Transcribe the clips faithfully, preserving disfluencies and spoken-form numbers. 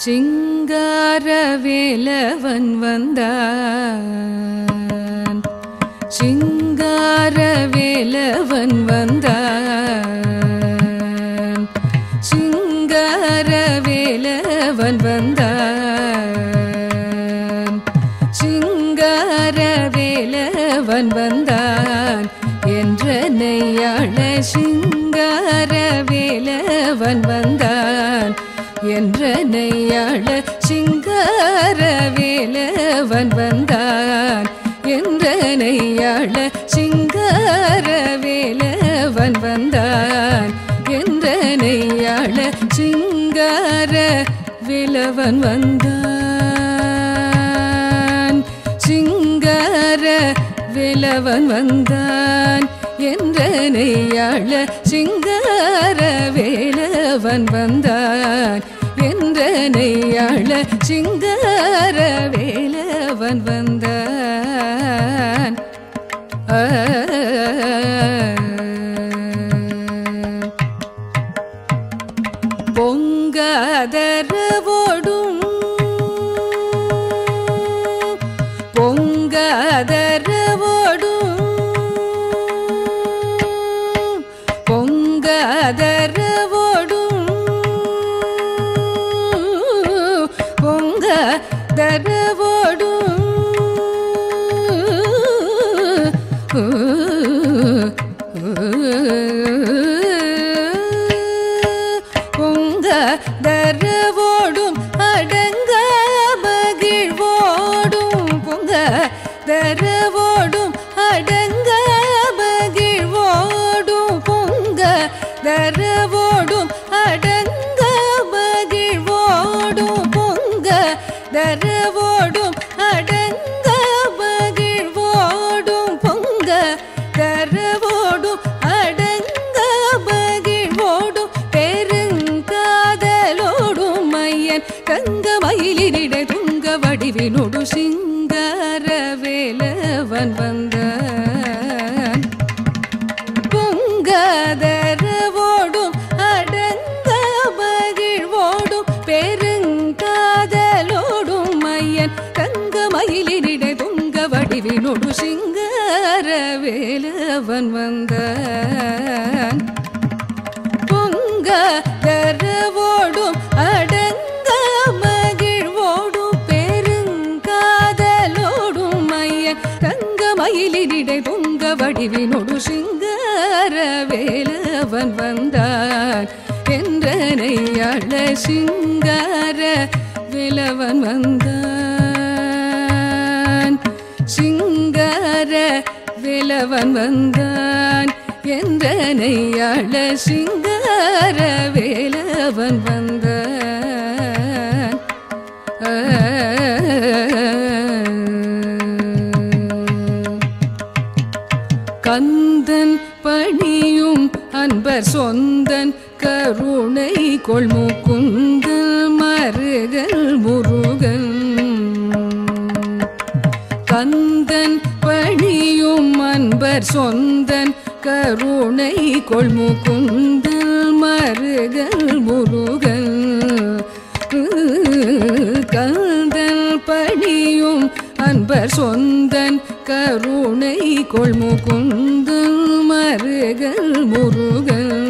சிங்காரவேலவன் வந்தான் சிங்காரவேலவன் வந்தான் சிங்காரவேலவன் வந்தான் சிங்காரவேலவன் வந்தான் என்றனை அழ சிங்காரவேலவன் வந்தான் என்றனையாள சிங்காரவேலவன் வந்தான் என்றனையாள சிங்காரவேலவன் வந்தான் என்றனையாள சிங்காரவேலவன் வந்தான் சிங்காரவேலவன் வந்தான் என்றனையாள சிங்காரவேலவன் வந்தான் என்றனையாள சிங்காரவேலவன் வந்தான் ஆ பொங்காதரவோடும் பொங்காதரவோடும் பொங்காதரவோடும் பொங்காதரவோடும் பொங்காதரவோடும் அடங்கா மகிழ்வோடும் பொங்காதரவோடும் அடங்கா மகிழ்வோடும் பொங்காதரவோடும் அடங்கா மகிழ்வோடும் பொங்காதரவோடும் அடங்கா மகிழ்வோடும் பொங்காதரவோடும் அடங்கா மகிழ்வோடும் பெருங்காதலோடும் மையன் கங்க மயிலினிட துங்க வடிவினோடு சிங்காரவேலவன் வந்தான் பொங்காதரவோடும் அடங்க மகிழ்வோடும் பெருங்காதலோடும் மையன் தங்க மயிலினிட துங்க வடிவினோடு சிங்காரவேலவன் வந்தான் பொங்காதரவோடும் அடங்க மகிழ்வோடும் பெருங்காதலோடும் மையன் தங்க மயிலினிட துங்க வடிவினோடு சிங்காரவேலவன் வந்தான் என்றனையாள சிங்காரவேலவன் வந்தான் சிங்காரவேலவன் வந்தான் என்றனையாள சிங்காரவேலவன் வந்தான் ஆ கந்தன் பணியும் அன்பர் சொந்தன் கருணை கொள் முகுந்தன் மருகல் முருகன் கந்தன் பணியும் அன்பர் சொந்தன் கருணை கொள் முகுந்தன் மருகல் முருகன் கந்தன் பணியும் அன்பர் சொந்தன் கருணை கொள் முகுந்தன் மருகல் முருகன்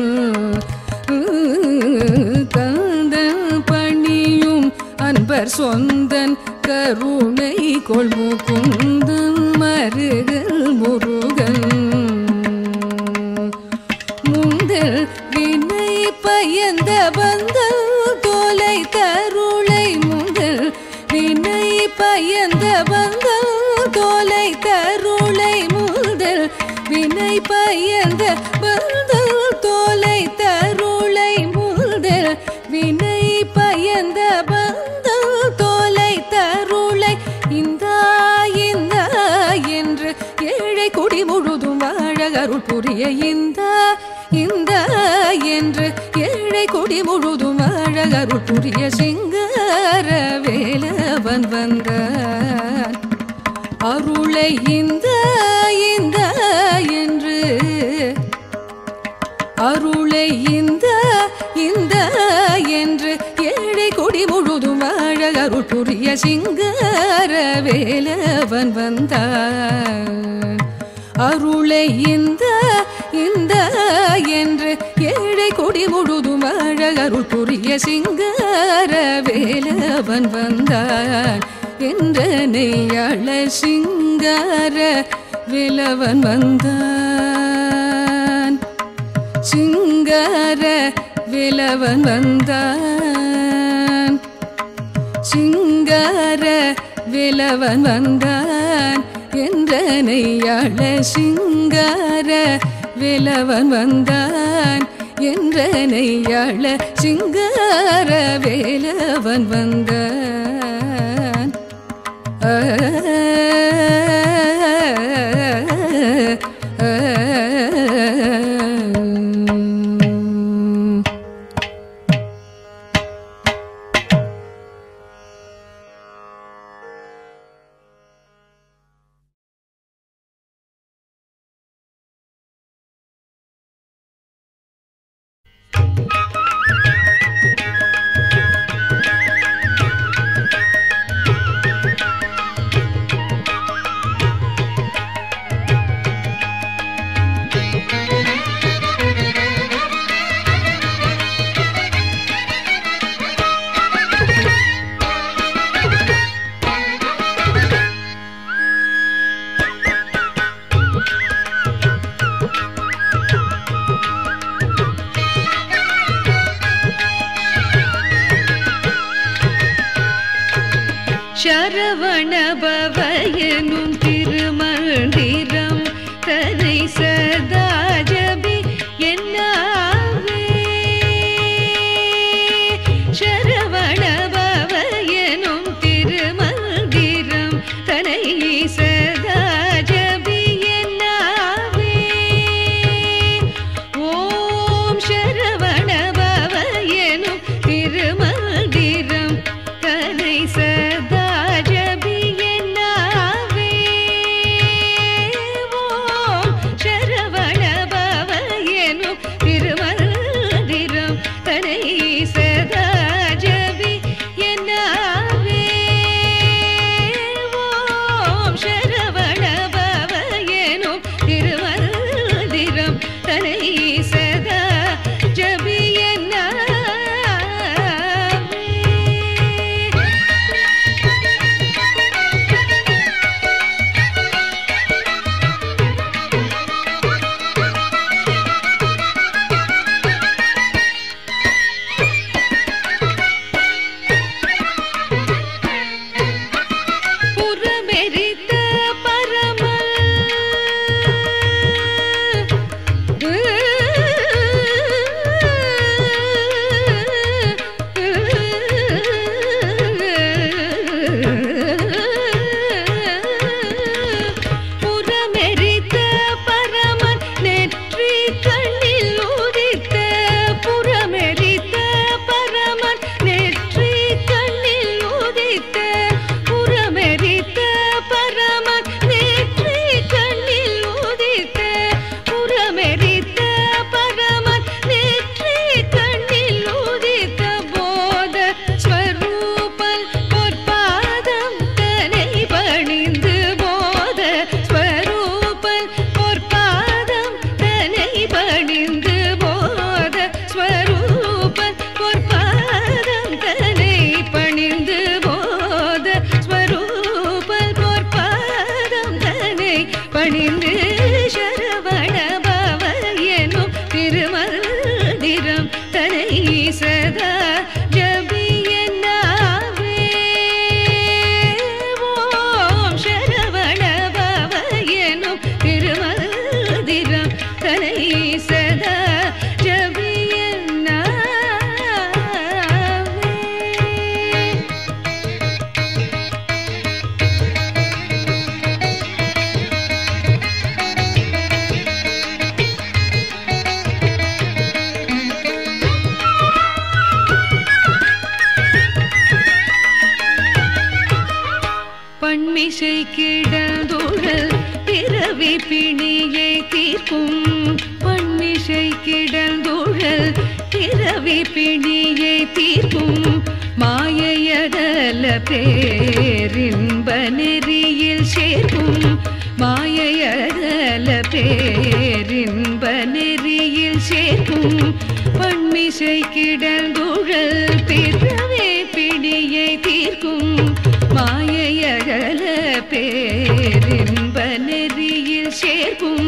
கந்தன் பணியும் அன்பர் சொந்தன் கருணை கொள் முகுந்தன் மருகல் முருகன் முந்தல் வினை பயந்த பந்தல் தோலை தருளை முந்தல் வினை பயந்த பந்தல் தோலை தருளை முதல் வினை பயந்த பந்தல் தோலை தருளை முதல் வினை பயந்த பந்தல் தோலை தருளை இந்தா இந்தா என்று ஏழை குடி முழுதும் வாழ அருள் புரிய இந்தா இந்தா என்று ஏழை குடி முழுதும் வாழ அருள் புரிய சிங்காரவேலவன் வந்தான் அருளை இந்த இந்த என்று அருளை இந்த இந்த என்று ஏழை கொடி முழுதுமழ அருள்புரிய சிங்கார வேலவன் வந்தான். அருளை இந்த இந்த என்று ஏழை கொடி முழுதுமழ அருள்புரிய சிங்கார வேலவன் வந்தான். என்றனை அழ சிங்கார வேலவன் வந்தான். சிங்கார வேலவன் வந்தான். சிங்கார வேலவன் வந்தான். என்றனை அழ சிங்கார வேலவன் வந்தான். என்றனை அழ சிங்கார வேலவன் வந்தான். ஆ பிணியை தீர்க்கும் மாயையதல பேரின்ப நெறியில் சேர்க்கும் மாயையதல பேரின்ப நெறியில் சேர்க்கும் பன்மிசை கிடந்துழல் பிறவே பிடியை தீர்க்கும் மாயையதல பேரின்ப நெறியில் சேர்க்கும்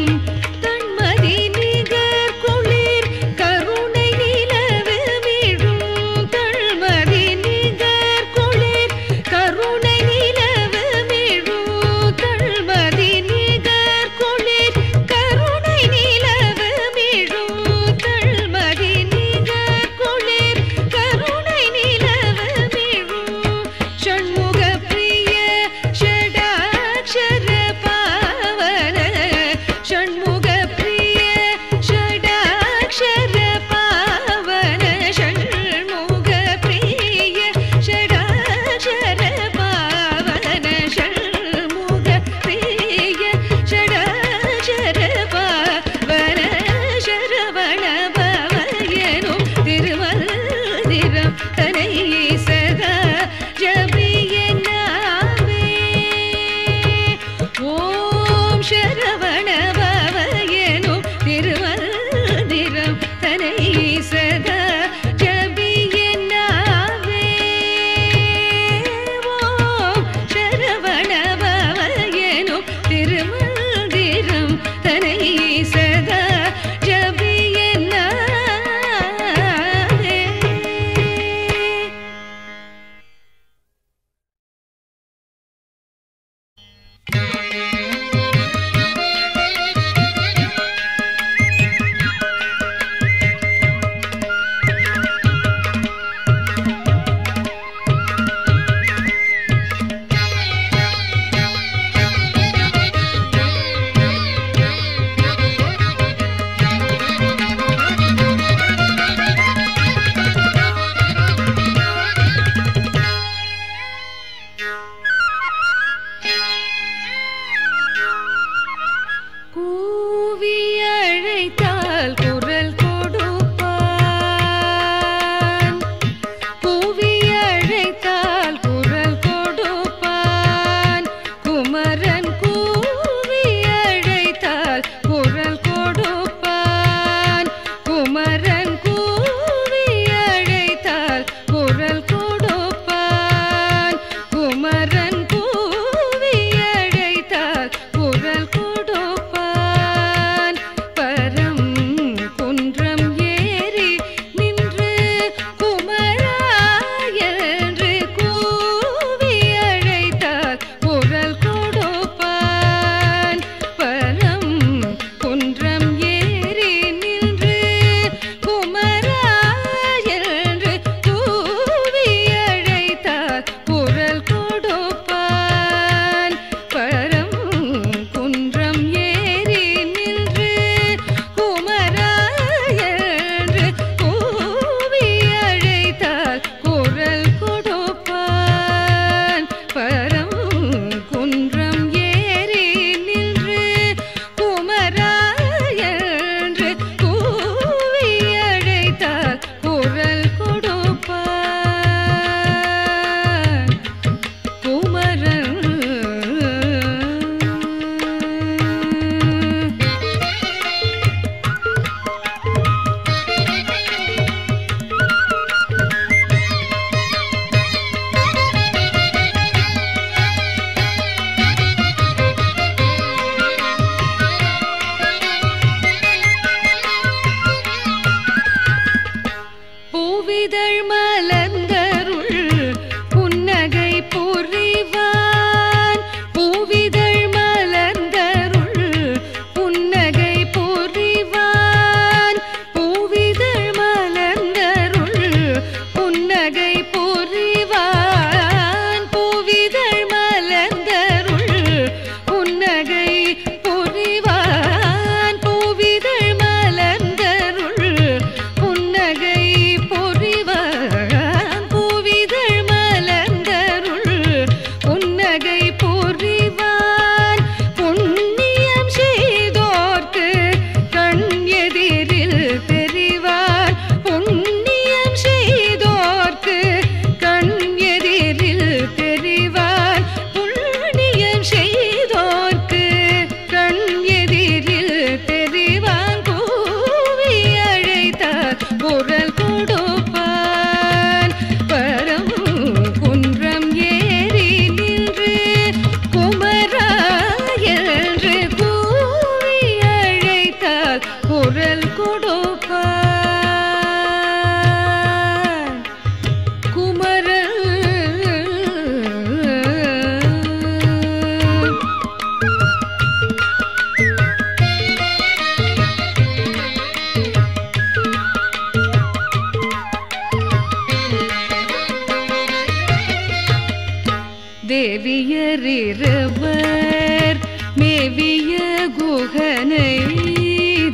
தேவியரிவர் மேவிய குகனை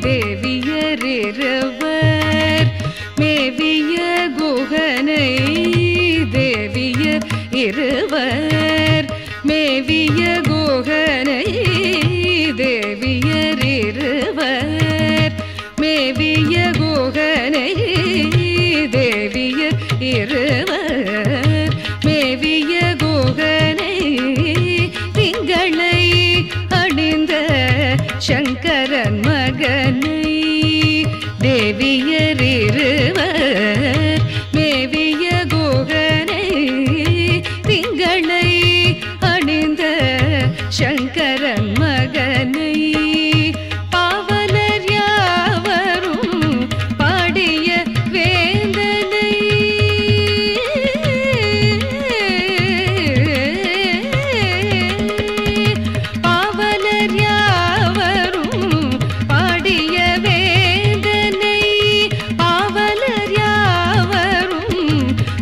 தேவியரிவர் மேவிய குகனை தேவியரிவர் மேவிய குகனை தேவியரிவர் மேவிய குகனை தேவியரிவர் மேவிய குகனை திங்களை அடிந்த சங்கரன் மகனை தேவியரிவர் மேவிய குகனை திங்களை அடிந்த சங்கரன் மகனை பாவலர் யாவரும் பாடிய வேந்தனை பாவலர் யாவரும்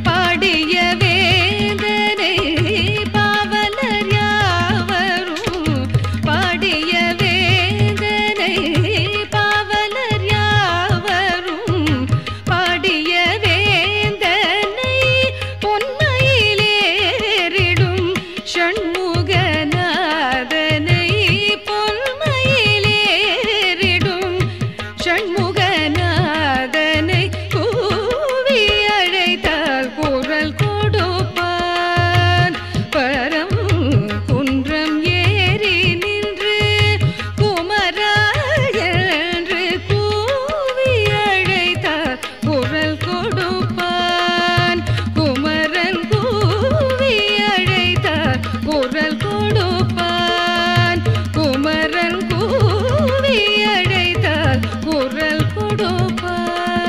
பாடிய வேந்தனை பாவலர் யாவரும் பாடிய வேந்தனை பாவலர் யாவரும் பாடிய வேந்தனை பாவலர் யாவரும் பாடிய வேந்தனை பொன்மையிலேறிடும் ஷண்முகநாதனை பொன்மையிலேறிடும் ஷண்முகநாதனை கூவி அழைத்தால் குரல் கொடுப்பான் பரம் குன்றம் ஏறி நின்று குமரா என்று கூவி அழைத்தால் குரல் கொடுப்பான் குமரன் கூவி அழைத்தால் குரல் கொடுப்பான் குமரன் கூவி அழைத்தால் குரல் கொடுப்பான்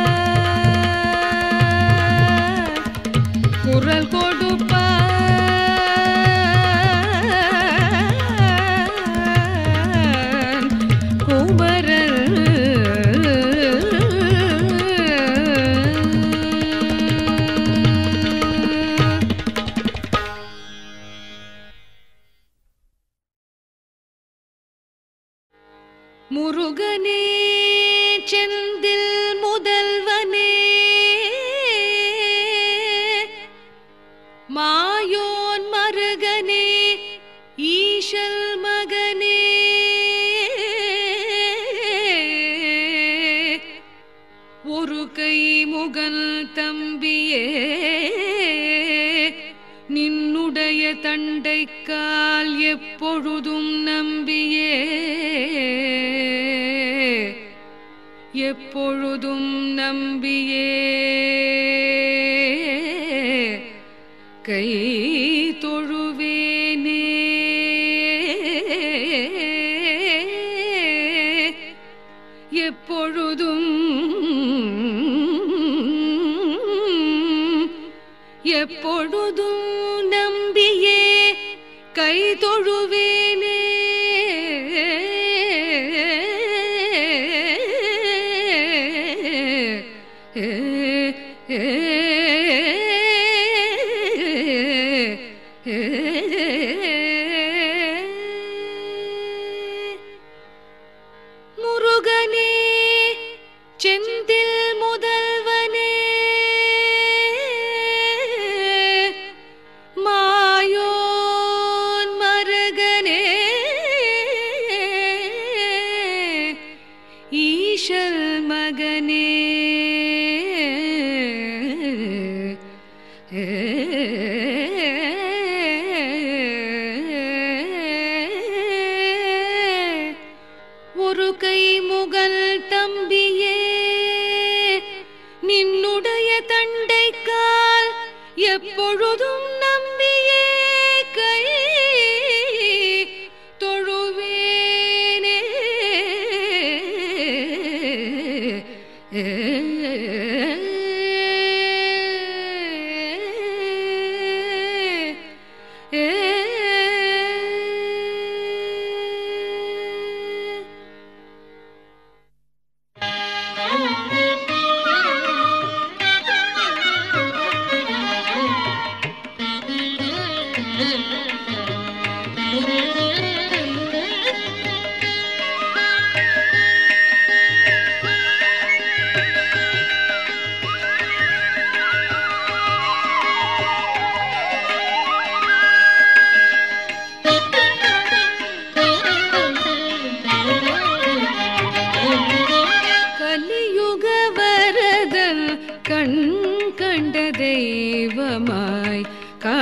குரல் கொடுப்பான் குமரன் முருகனே செந்தில் முதல்வனே மாயோன் மருகனே ஈஷல் மகனே ஒரு கை முகன் தம்பியே நின்னுடைய தண்டைக்கால் எப்பொழுதும் நம்பியே எப்பொழுதும் நம்பியே கை தொழுவேனே எப்பொழுதும் எப்பொழுதும் நம்பியே கை தொழுவேனே முருகனே செந்தில் முதல்வனே மாயோன் மருகனே ஈஷல் மகனே ஒரு கை முகல் தம்பியே நின்னுடைய தண்டைக்கால் எப்பொழுதும் நம்பியே கை தொழுவேனே mm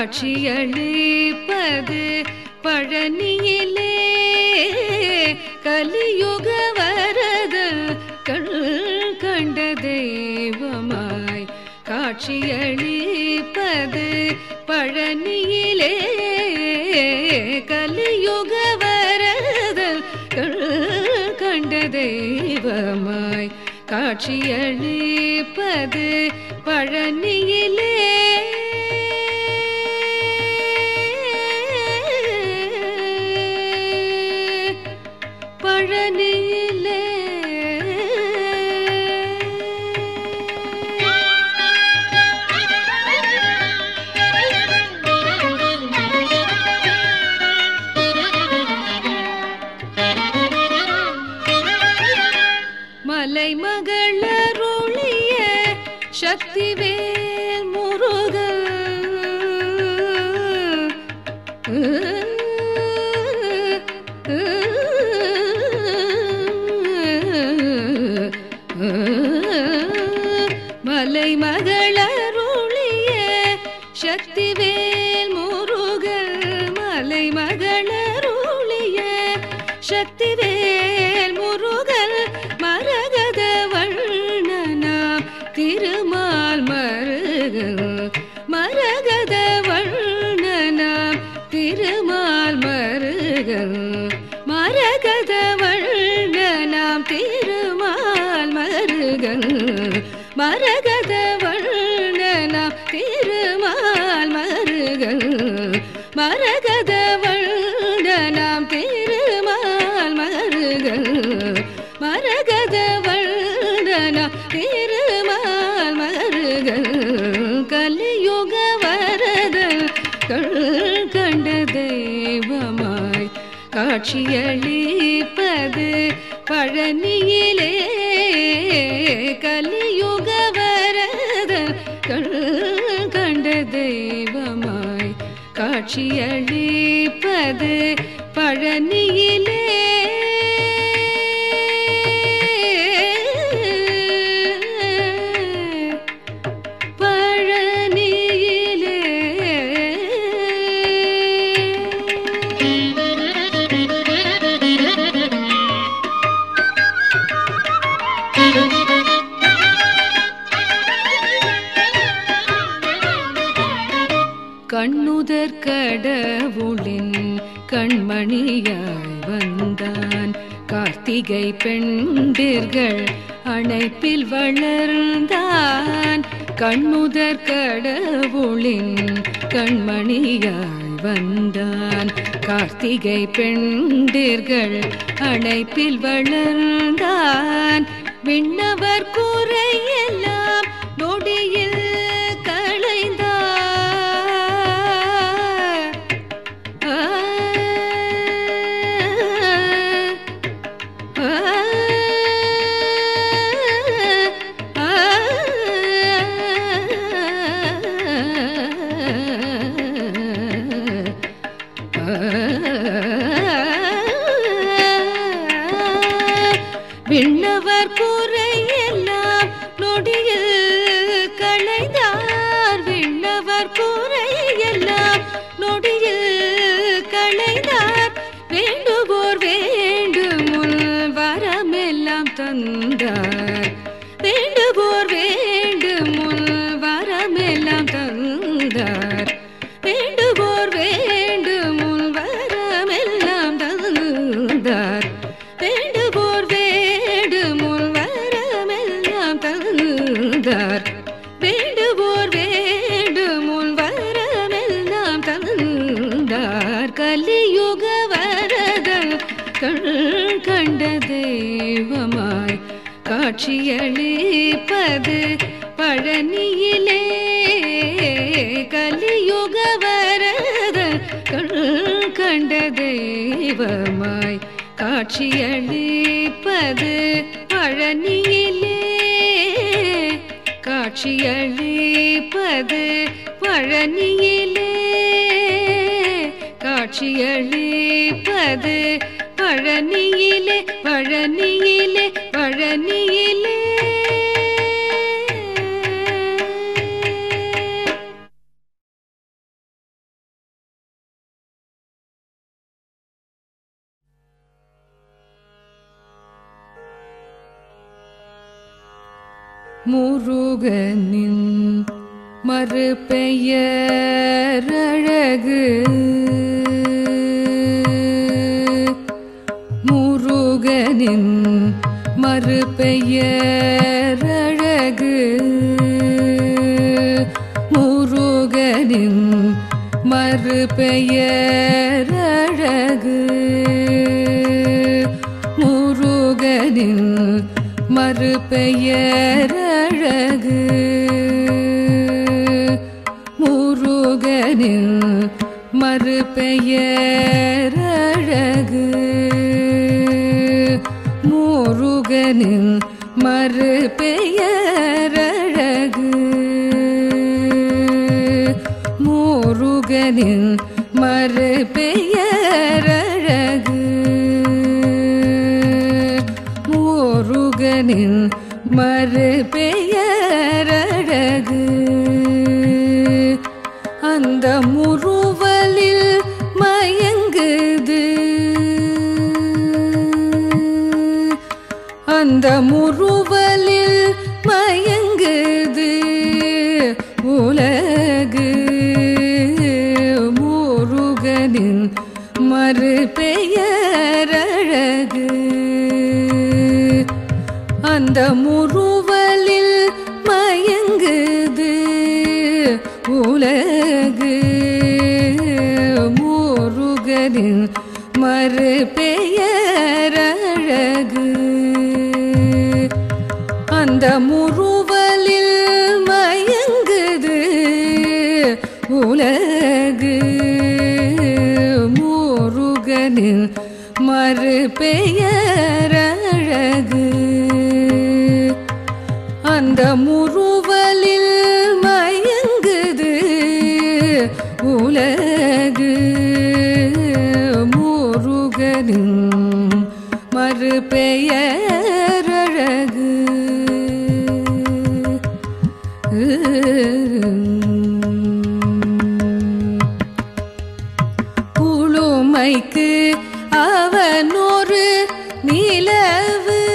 காட்சியளிப்பது பழனியிலே கலியுக வரதன் கண்ட தெய்வமாய் காட்சியளிப்பது பழனியிலே கலியுக வரதன் கண்ட தெய்வமாய் காட்சியளிப்பது பழனியிலே மலை மகள் அருளிய சக்திவேல் முருகன் மலை மகள் அருளிய சக்திவேல் முருகன் மலை மகள் அருளிய சக்திவேல் முருகன் மரகத வண்ணனாம் திருமால் மருகன் மரகத வண்ணனாம் திருமால் மருகன் மரகத வண்ணனாம் திருமால் மருகன் மரகத வண்ணனாம் திருமால் மருகன் மரகத வண்ணனாம் திருமால் மருகன் மரகத வண்ணனாம் திருமால் மருகன் கலியுக வரதன் கண்ட தெய்வமாய் காட்சியளிப்பது பழனியிலே கலியுக வரதன் கண்ட தெய்வமாய் காட்சியளிப்பது பழனியிலே கண்ணுதற் கடவுளின் கண்மணியாய் வந்தான் கார்த்திகை பெண்டிர்கள் அணைப்பில் வளர்ந்தான் கண்ணுதற் கடவுளின் கண்மணியாய் வந்தான் கார்த்திகை பெண்டிர்கள் அணைப்பில் வளர்ந்தான் விண்ணவர் கூரையெல்லாம் நொடியில் விண்ணவர் கூரையெல்லாம் நொடியில் களைந்தார் விண்ணவர் கூரையெல்லாம் நொடியில் களைந்தார் வேண்டுவோர் வேண்டுமுன் வரமெல்லாம் தந்தார் வேண்டுவோர் வேண்டுமுன் வரமெல்லாம் தந்தார் வேண்டுவோர் வேண்டுமுன் வரமெல்லாம் தந்தார் வேண்டுவோர் வேண்டுமுன் வரமெல்லாம் தந்தார் கலியுக வரதன் கண்ட தெய்வமாய் காட்சியளிப்பது பழனியிலே கலியுக வரதன் கண்ட தெய்வமாய் காட்சியளிப்பது பழனியிலே காட்சியளிப்பது பழனியிலே காட்சியளிப்பது பழனியிலே பழனியிலே பழனியிலே முருகனின் மறுபெயர் அழகு முருகனின் மறுபெயர் அழகு முருகனின் மறுபெயர் அழகு முருகனின் மறுபெயர் அழகு முருகனின் மறுபெயர் அழகு முருகனின் மறுபெயர் அழகு முருகனின் மறுபெயர் அழகு முருகனின் மறுபெயர் அழகு அந்த முறுவலில் மயங்குது அந்த முறுவலில் மயங்குது உலகு முருகனின் மறுபெயர் அழகு அந்த முறுவலில் மயங்குது உலகு முருகனின் மறுபெயர் அழகு அந்த முறுவலில் மயங்குது உலகு முருகனின் மறுபெயர் அழகு அந்த முறுவலில் மயங்குது உலகு முருகனின் மறுபெயர் அழகு புழுமைக்கு அவன் ஒரு நிலவு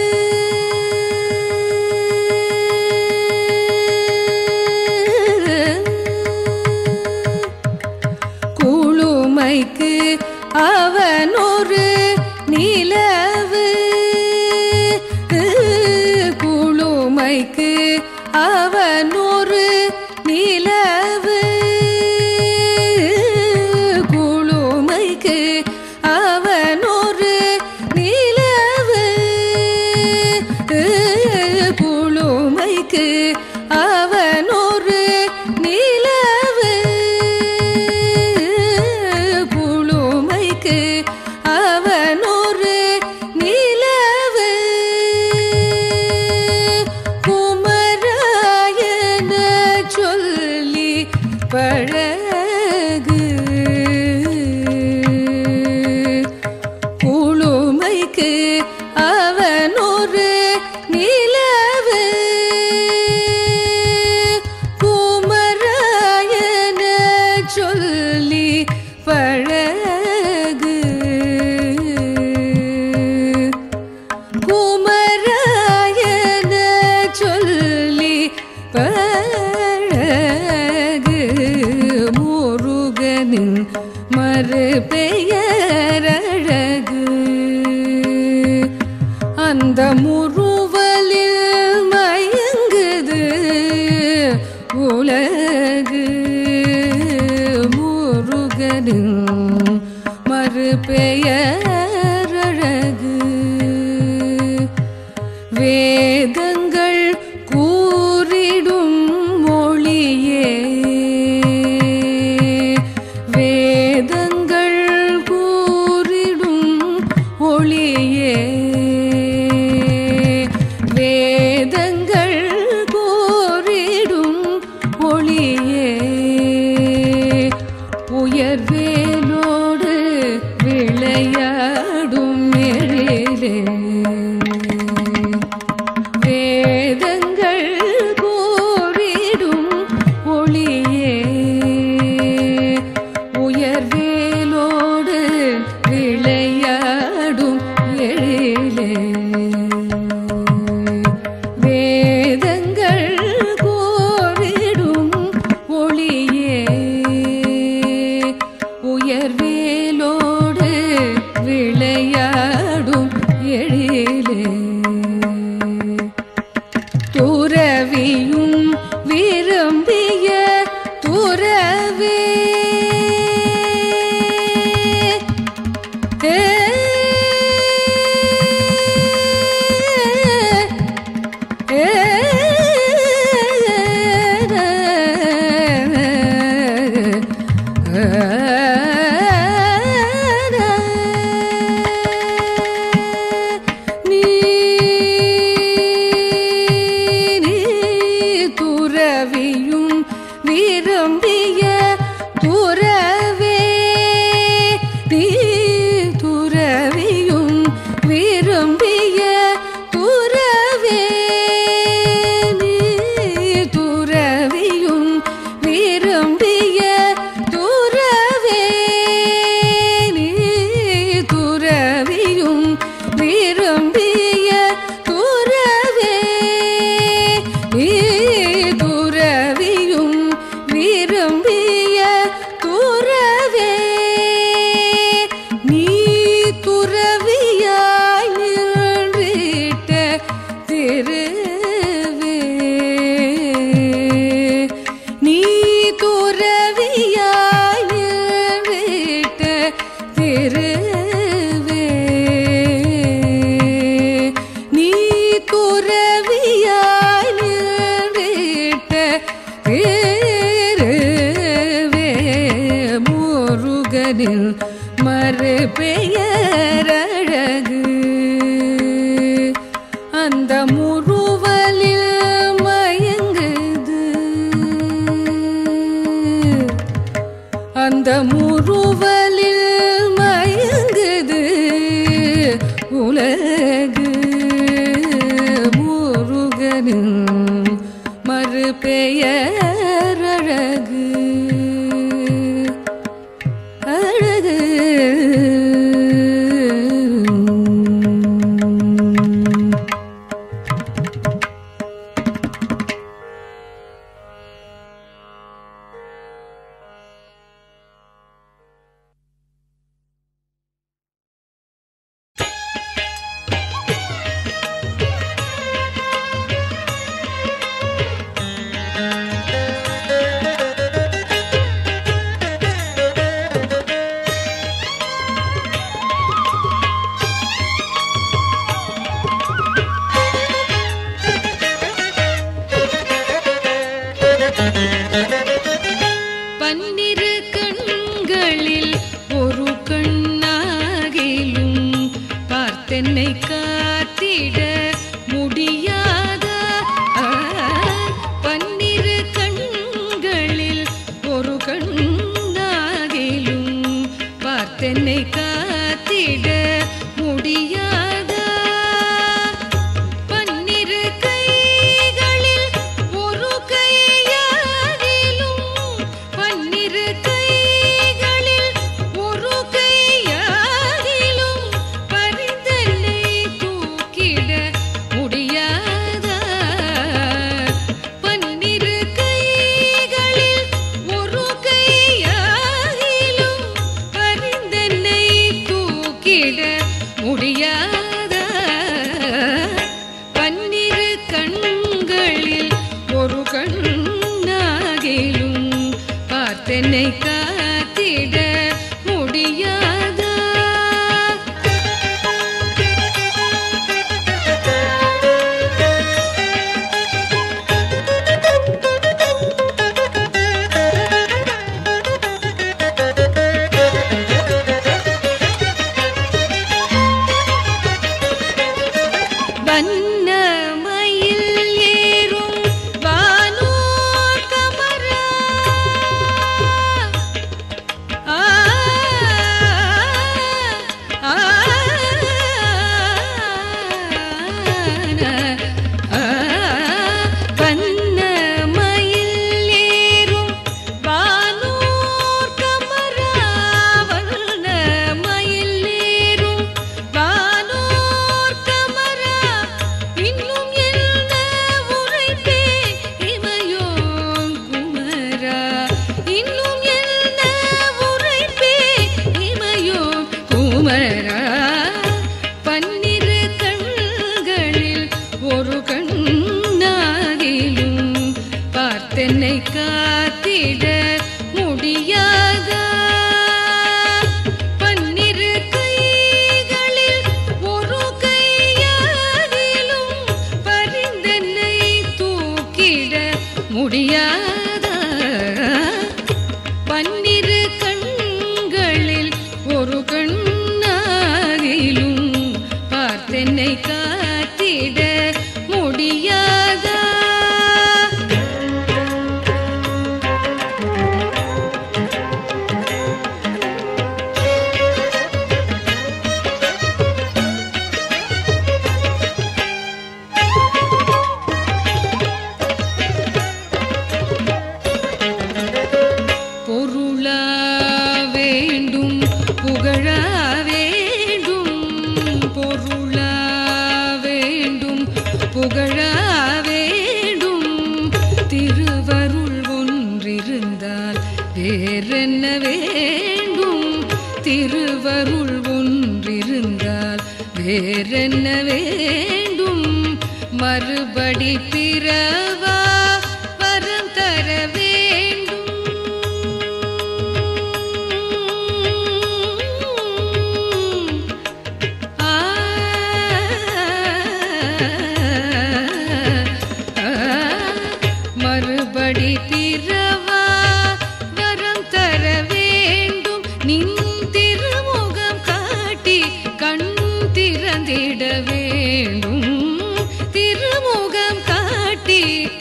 அவன் ஒரு நிலவு குளுமைக்கு அவன் ஒரு நிலவு குளுமைக்கு அவன் ஒரு நிலவு குளுமைக்கு அவன் ஒரு நிலவு அவனொரு நிலவு குமராயன சொல்லி பழகு குளுமைக்கு அவனொரு நிலவு குமராயன சொல்லி பழகு குமராயன சொல்லி பழகு அந்த முறுவலில் மயங்குது உலகு முருகனின் மறுபெயர் அழகு அழகு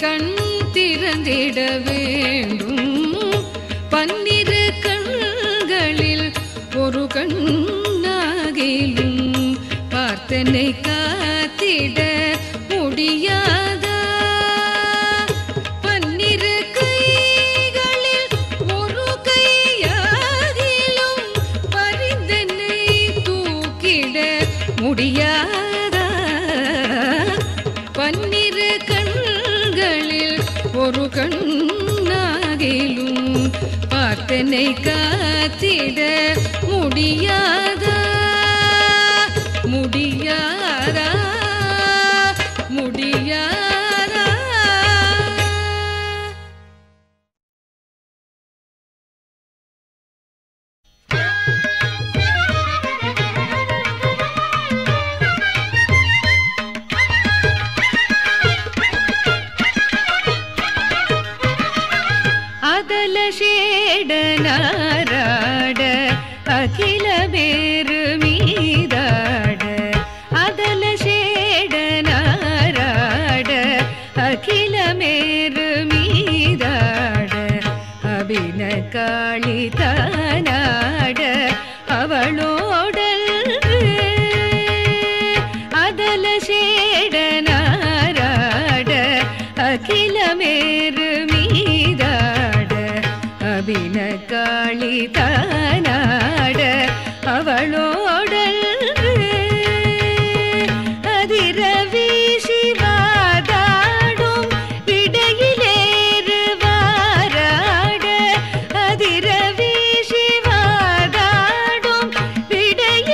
கண் திறந்திட வேண்டும் பன்னிரு கண் கண்ணாகிலும் பார்த்தனை காத்திட முடியாத பன்னிரு கைகளில் ஒரு கையாகிலும் பரிந்தனை தூக்கிட முடியாத பன்னிரு கண்களில் ஒரு கண்ணாகிலும் பார்த்தனை காத்திட முடியாதா முடியாதா முடியாதா. அதல சேடனாராட அகில வேறு மீதாட அதல சேடனாராட அகில மேறு மீதாட அபின காளிதானாட அவளோடல் அதல சேடனாராட அகில மேறு அபின காளிதானாட அவளோடல் அதிரவி சிவாதாடும் விடையிலேறுவாராட அதிரவி சிவாதாடும் விடையிலேறுவாராட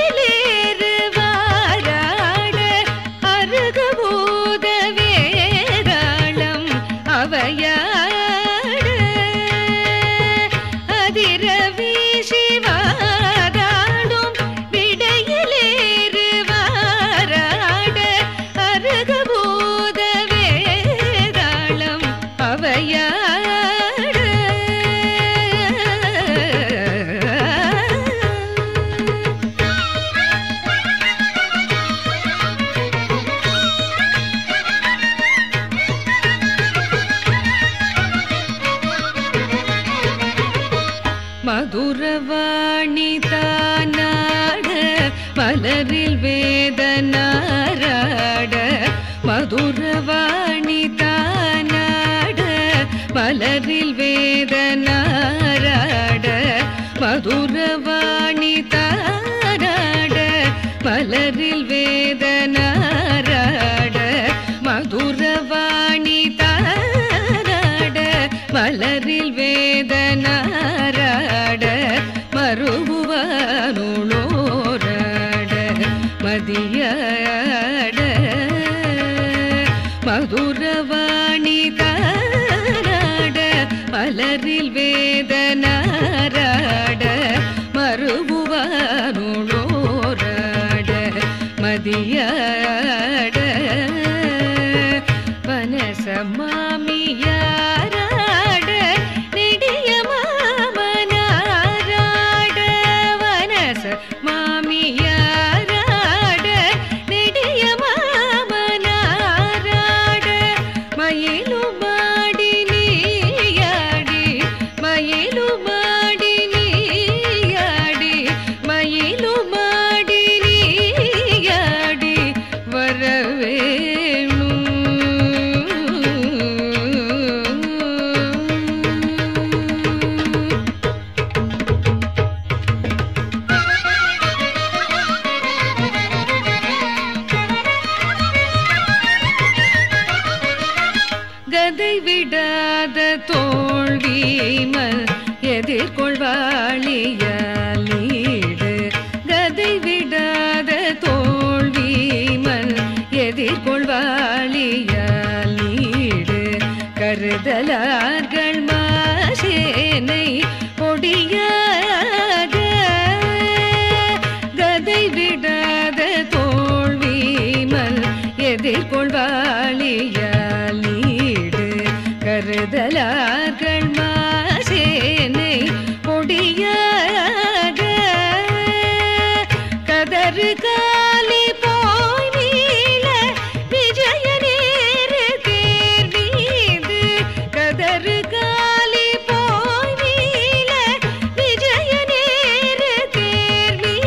அருகபூத வேதாளம் அவையா மதுரவாணி தானாட மலரில் வேதனாராட மதுரவாணி தானாட மலரில் வேதனாராட மதுரவாணி தானாட மலரில் வேதனாராட மதுரவாணி தானாட மலரில் வேதனாராட மருவுவானுளோராட மதியாட மதுரவாணி தாராட மலரில் வேதனாராட மருவுவானுளோராட மதியாட வனசமாமியா எதிர்கொள்வாளியாலீடு கதை விடாத தோல்வி மன் எதிர்கொள்வாளியாலீடு கருதலார்கள் மாசேனை பொடியாக கதை விடாத தோல்வி மன் எதிர்கொள்வாளியாலீடு கருதலார்கள் சேனை பொடியாக கதறு காலி போய் நீள விஜய நேரு தேர் மீது கதறு காலி போய் நீள விஜய நேரு தேர் மீது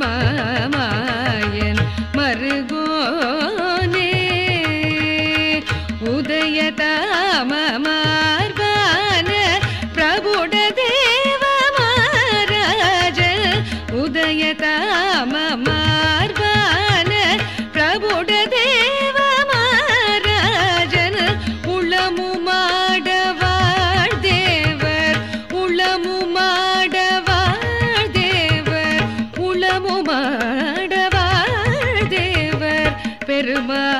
மாமாயன் மருகோனே உதயதாமமார்வான பிரபுட தேவ மாராஜ உதயதாமமார்வான பிரபுட தேவ மாராஜன் உளமு மாடவார் தேவர் உளமு மாடவார் தேவர் உளமு மாடவார் தேவர் பெருமாளே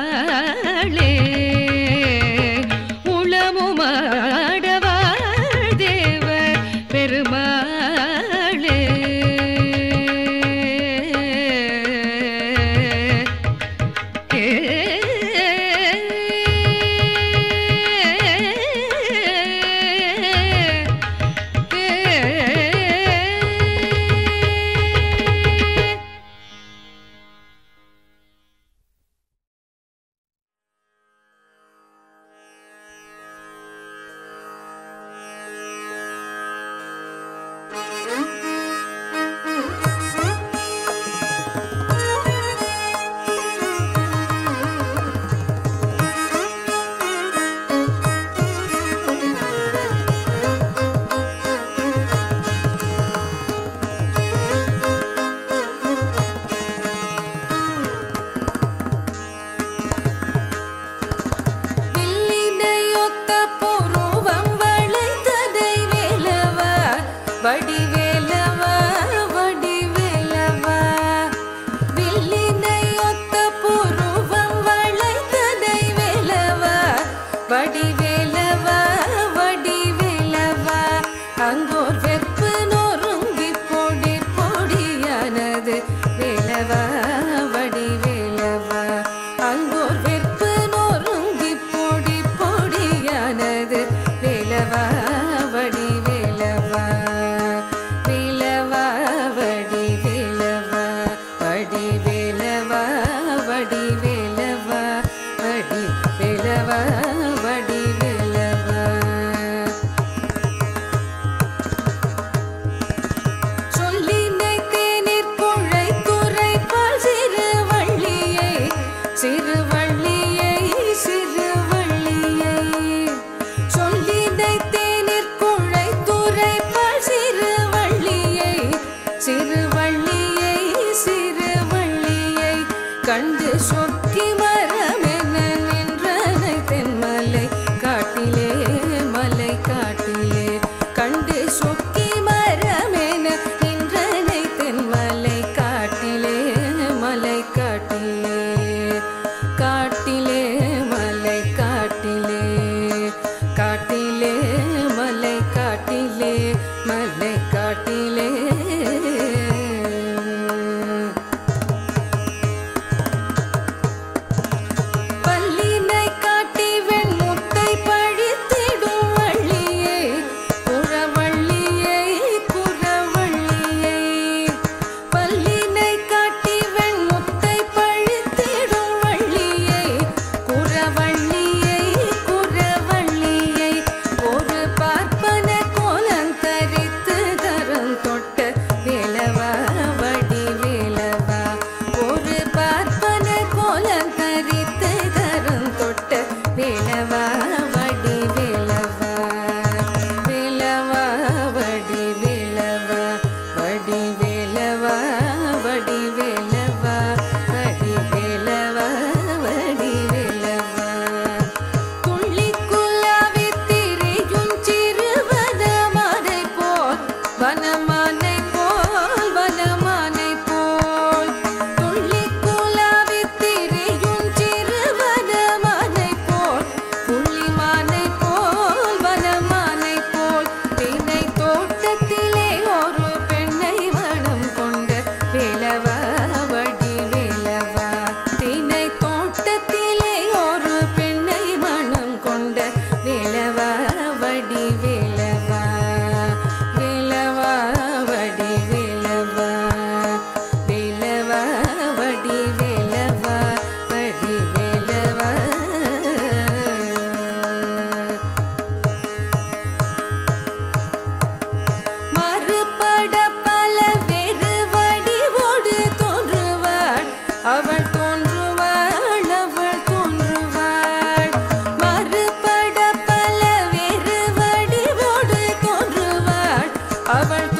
வேலவா வடி வேலவா வேலவா अवर